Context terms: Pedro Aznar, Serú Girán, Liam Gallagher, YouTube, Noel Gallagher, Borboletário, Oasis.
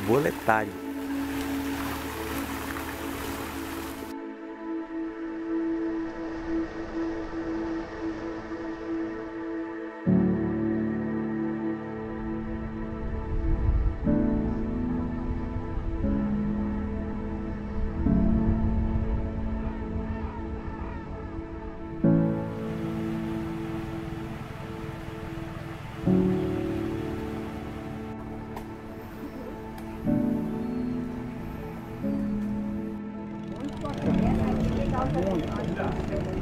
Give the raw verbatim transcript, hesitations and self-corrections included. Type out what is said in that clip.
borboletário. Muito bacana.